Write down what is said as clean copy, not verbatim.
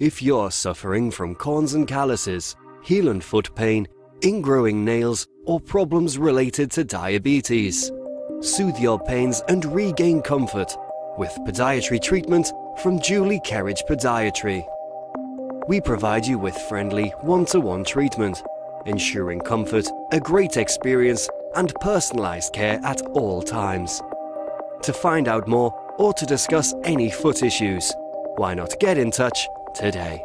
If you're suffering from corns and calluses, heel and foot pain, ingrowing nails, or problems related to diabetes, soothe your pains and regain comfort with podiatry treatment from Julie Kerridge Podiatry. We provide you with friendly one-to-one treatment, ensuring comfort, a great experience, and personalized care at all times. To find out more or to discuss any foot issues, why not get in touch today?